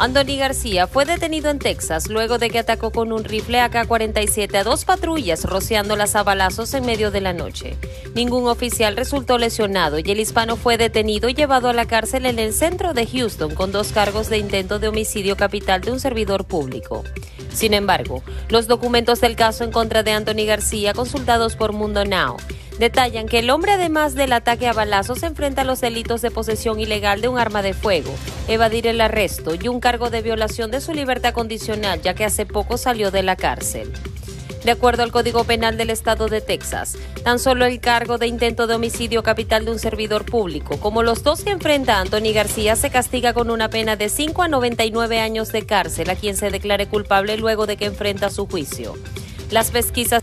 Anthony García fue detenido en Texas luego de que atacó con un rifle AK-47 a dos patrullas, rociándolas a balazos en medio de la noche. Ningún oficial resultó lesionado y el hispano fue detenido y llevado a la cárcel en el centro de Houston con dos cargos de intento de homicidio capital de un servidor público. Sin embargo, los documentos del caso en contra de Anthony García, consultados por Mundo Now, detallan que el hombre, además del ataque a balazos, enfrenta los delitos de posesión ilegal de un arma de fuego, evadir el arresto y un cargo de violación de su libertad condicional, ya que hace poco salió de la cárcel. De acuerdo al Código Penal del Estado de Texas, tan solo el cargo de intento de homicidio capital de un servidor público, como los dos que enfrenta Anthony García, se castiga con una pena de 5 a 99 años de cárcel a quien se declare culpable luego de que enfrenta su juicio. Las pesquisas